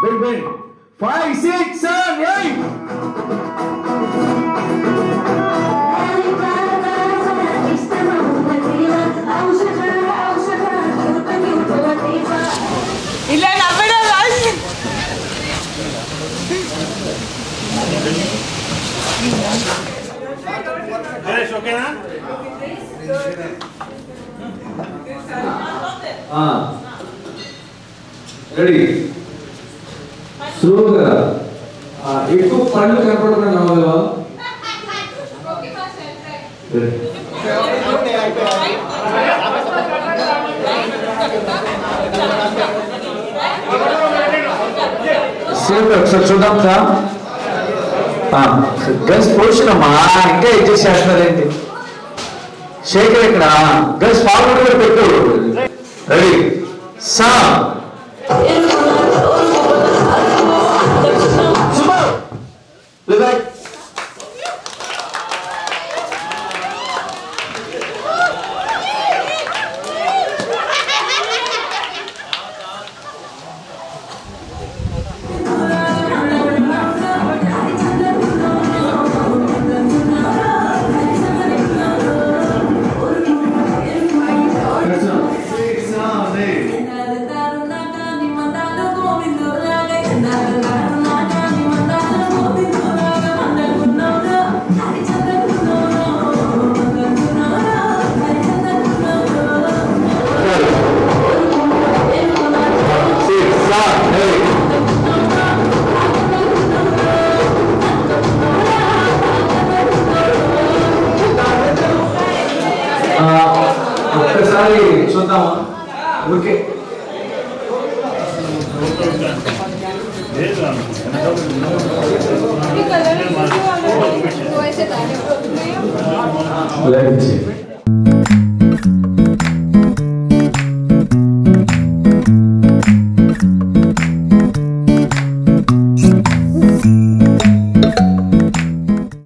They win. 5, 6, 7, 8. Ready? Slow girl. It took fun to come from now. Slow dress portion of my just shake it now. Dress forward to the picture. Ready? Sam. Super. Let me see.